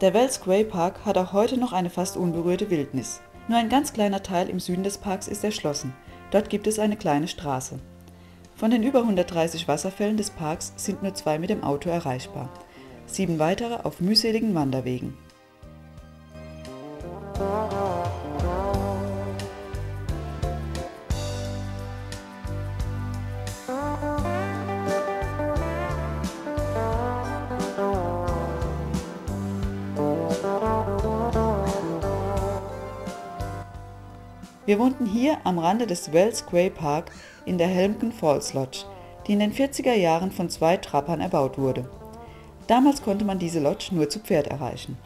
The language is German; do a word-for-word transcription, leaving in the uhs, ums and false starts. Der Wells Gray Park hat auch heute noch eine fast unberührte Wildnis. Nur ein ganz kleiner Teil im Süden des Parks ist erschlossen. Dort gibt es eine kleine Straße. Von den über hundertdreißig Wasserfällen des Parks sind nur zwei mit dem Auto erreichbar. Sieben weitere auf mühseligen Wanderwegen. Wir wohnten hier am Rande des Wells Gray Park in der Helmcken Falls Lodge, die in den vierziger Jahren von zwei Trappern erbaut wurde. Damals konnte man diese Lodge nur zu Pferd erreichen.